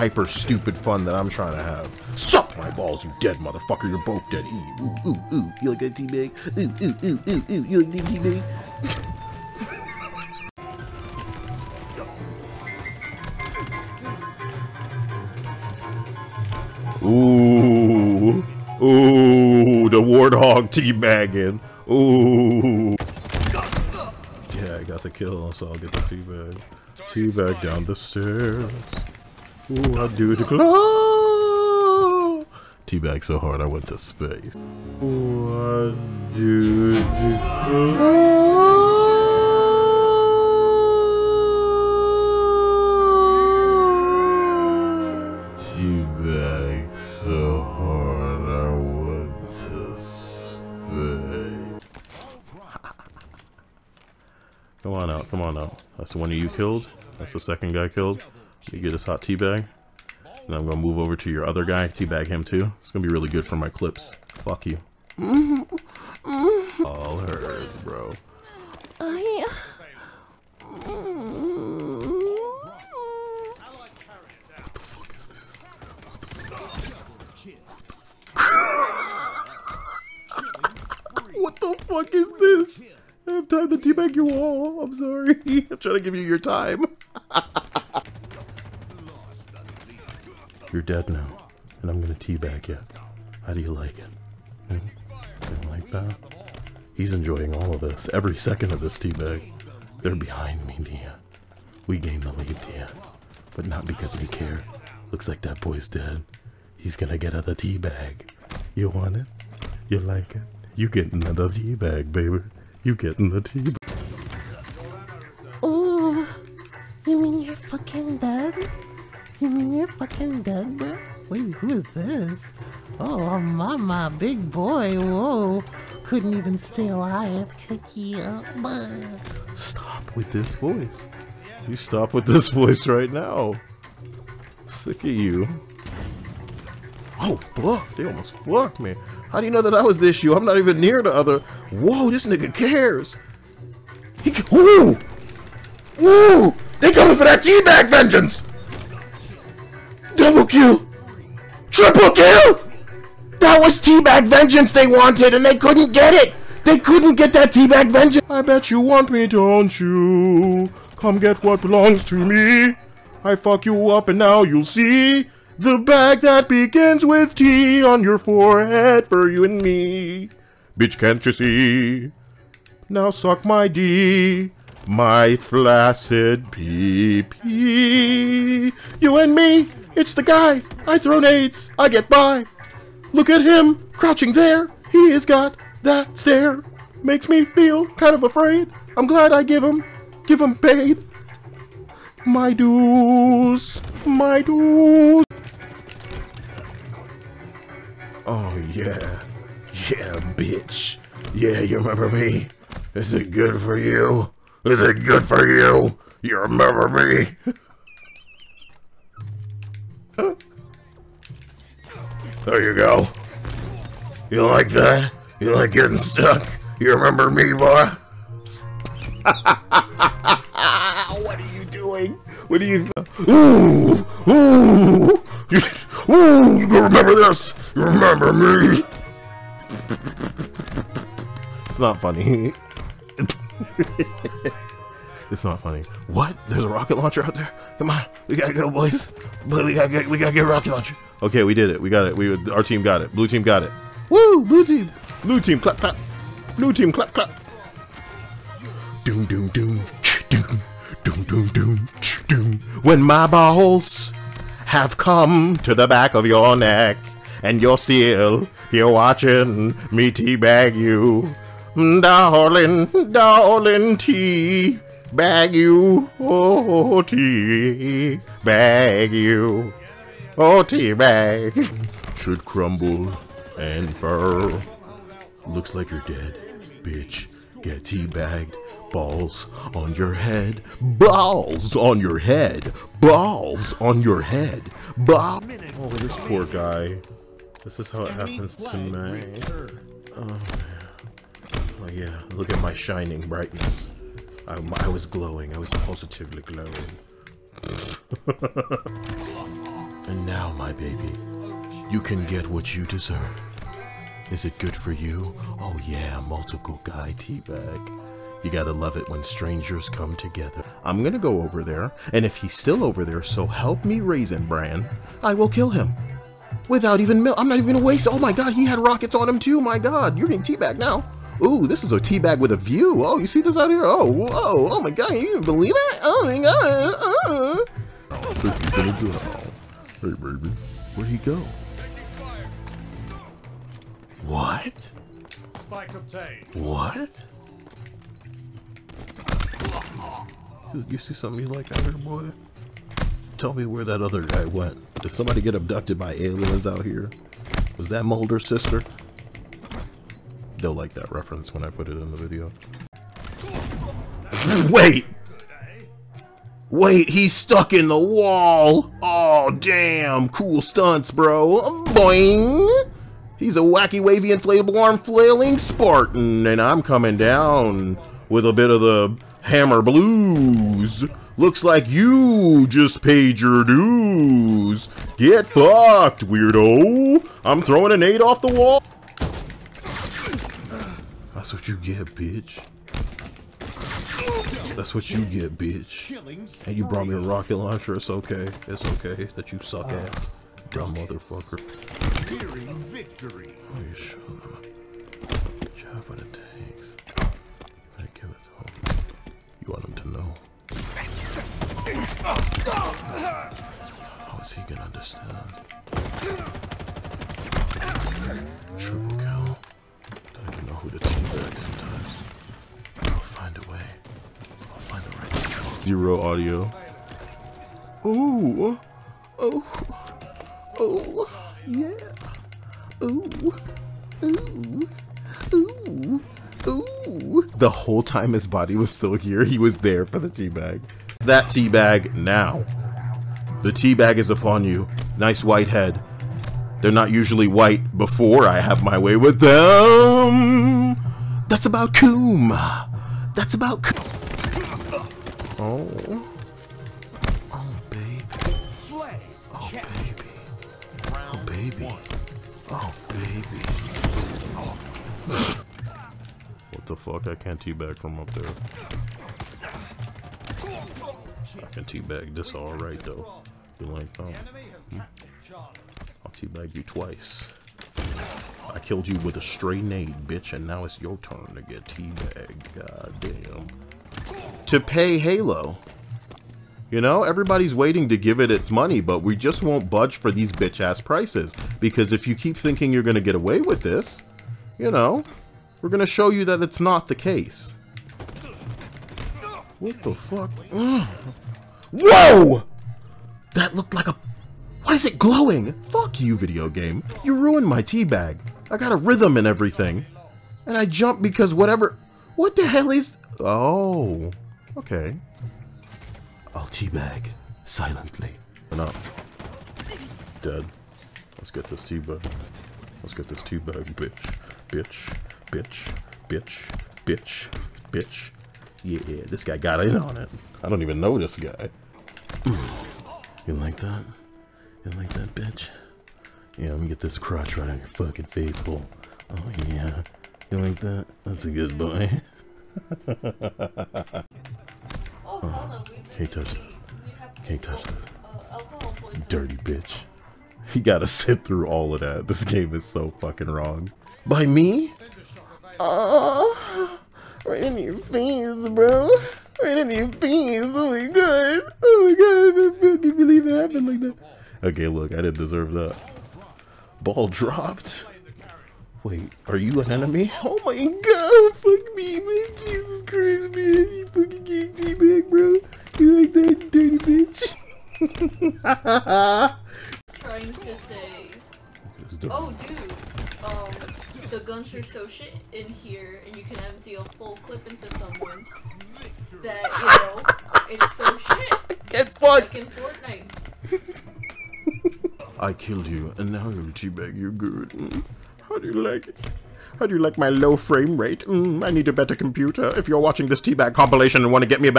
hyper stupid fun that I'm trying to have. Suck my balls, you dead motherfucker. You're both dead. Ooh, ooh, ooh. You like that teabag? Ooh, ooh, ooh, ooh, ooh. You like that teabag? Ooh, ooh, the warthog teabagging. Ooh. Yeah, I got the kill, so I'll get the teabag. Teabag down the stairs. Ooh, I do the glow. Teabag so hard I went to space. Ooh, I do the glow. Teabag so hard I went to space. Come on out, come on out. That's the one you killed. That's the second guy killed. You get his hot teabag. And I'm gonna move over to your other guy, teabag him too. It's gonna be really good for my clips. Fuck you. All hers, bro. What is this? I have time to teabag your wall. I'm sorry. I'm trying to give you your time. You're dead now, and I'm gonna teabag you. How do you like it? Didn't like that? He's enjoying all of this. Every second of this teabag. They're behind me, Nia. We gained the lead, Nia, but not because we care. Looks like that boy's dead. He's gonna get another teabag. You want it? You like it? You getting the teabag, baby. You getting the teabag. Oh, you mean you're fucking dead? You mean you're fucking dead? Wait, who is this? Oh, mama, big boy, whoa. Couldn't even stay alive, could you? Stop with this voice. You stop with this voice right now. Sick of you. Oh, fuck, they almost fucked me. How do you know that I was this you? I'm not even near the other. Whoa, this nigga cares. He can, ooh! Ooh! They coming for that teabag vengeance! Double kill! Triple kill! That was teabag vengeance they wanted and they couldn't get it! They couldn't get that teabag vengeance! I bet you want me, don't you? Come get what belongs to me. I fuck you up and now you'll see. The bag that begins with T on your forehead for you and me. Bitch, can't you see? Now suck my D, my flaccid PP. You and me, it's the guy. I throw nades, I get by. Look at him, crouching there. He has got that stare. Makes me feel kind of afraid. I'm glad I give him paid. My dues, my dues. Oh, yeah. Yeah, bitch. Yeah, you remember me? Is it good for you? Is it good for you? You remember me? There you go. You like that? You like getting stuck? You remember me, boy? What are you doing? What are you... Ooh! Ooh! Ooh, you remember this? You remember me? It's not funny. It's not funny. What? There's a rocket launcher out there? Come on, we gotta go, boys. We gotta get a rocket launcher. Okay, we did it. We got it. Our team got it. Blue team got it. Woo! Blue team. Blue team, clap, clap. Blue team, clap, clap. Doom, doom, doom, doom, doom, doom, doom, doom. When my balls have come to the back of your neck, and you're still here watching me teabag you. Darling, darling, teabag you. Oh, teabag you. Oh, teabag. Should crumble and furl. Looks like you're dead, bitch. Get teabagged. Balls on your head. Balls on your head. Balls on your head. Balls. Oh, this poor guy. This is how it happens to me. Oh, man. Oh, yeah. Look at my shining brightness. I was glowing. I was positively glowing. And now, my baby, you can get what you deserve. Is it good for you? Oh yeah, multiple guy teabag. You gotta love it when strangers come together. I'm gonna go over there, and if he's still over there, so help me Raisin Bran, I will kill him. Without even I'm not even gonna waste. Oh my god, he had rockets on him too, my god. You're getting teabagged now. Ooh, this is a teabag with a view. Oh, you see this out here? Oh, whoa, oh my god, you didn't believe it? Oh my god, Hey baby, where'd he go? What? Spike obtained. What? You see something you like out here, boy? Tell me where that other guy went. Did somebody get abducted by aliens out here? Was that Mulder's sister? They'll like that reference when I put it in the video. Wait! Wait, he's stuck in the wall! Oh, damn! Cool stunts, bro! Boing! He's a wacky, wavy, inflatable arm flailing Spartan, and I'm coming down with a bit of the hammer blues. Looks like you just paid your dues. Get fucked, weirdo. I'm throwing a nade off the wall. That's what you get, bitch. That's what you get, bitch. And you brought me a rocket launcher. It's okay. It's okay that you suck at. Dumb motherfucker. Victory. Are you sure? Good job when it takes. I give it to him. You want him to know. How is he gonna understand? Triple kill. Don't even know who to teabag sometimes. I'll find a way. I'll find the right control. Zero audio. Ooh. Oh. Oh. Yeah. Ooh. Ooh. Ooh. Ooh. The whole time his body was still here, he was there for the teabag. That teabag now. The teabag is upon you. Nice white head. They're not usually white before I have my way with them. That's about Coom. That's about Coom. Oh. Oh, baby. Oh, baby. Oh, baby. Oh, baby. Oh. What the fuck? I can't teabag from up there. I can teabag this all right, though. You like that? I'll teabag you twice. I killed you with a stray nade, bitch, and now it's your turn to get teabagged. Goddamn. To pay Halo. You know, everybody's waiting to give it its money, but we just won't budge for these bitch-ass prices. Because if you keep thinking you're going to get away with this, you know, we're going to show you that it's not the case. What the fuck? Whoa! That looked like a... Why is it glowing? Fuck you, video game. You ruined my teabag. I got a rhythm and everything. And I jumped because whatever... What the hell is... Oh. Okay. I'll teabag silently. Enough. Dead. Let's get this teabag. Let's get this teabag, bitch. Bitch. Bitch. Bitch. Bitch. Bitch. Yeah, this guy got in on it. I don't even know this guy. You like that? You like that, bitch? Yeah, let me get this crotch right on your fucking face, fool. Oh, yeah. You like that? That's a good boy. Can't touch this. Can't touch this. Dirty bitch. You gotta sit through all of that. This game is so fucking wrong. By me? Right in your face, bro. Right in your face. Oh my god. Oh my god. I can't believe it happened like that. Okay, look. I didn't deserve that. Ball dropped. Wait, are you an enemy? Oh my god. Fuck me, man. Jesus Christ, man. You fucking can't teabag, bro. You like that dirty bitch? Trying to say. Oh, dude. The guns are so shit in here, and you can empty a full clip into someone that, you know, it's so shit. Get fucked! Like in Fortnite. I killed you, and now you're teabag, you're good. How do you like it? How do you like my low frame rate? I need a better computer. If you're watching this teabag compilation and want to get me a better